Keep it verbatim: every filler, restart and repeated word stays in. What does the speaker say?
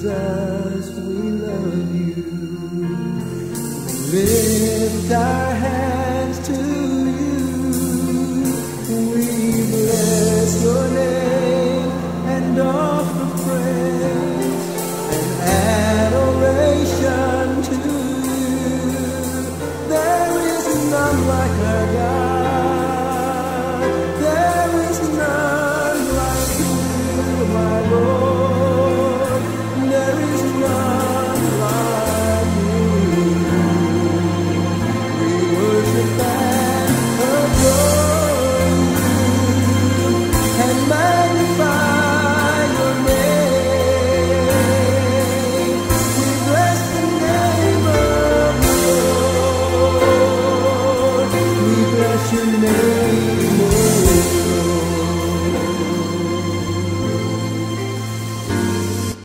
Jesus, we love you. We lift our hands.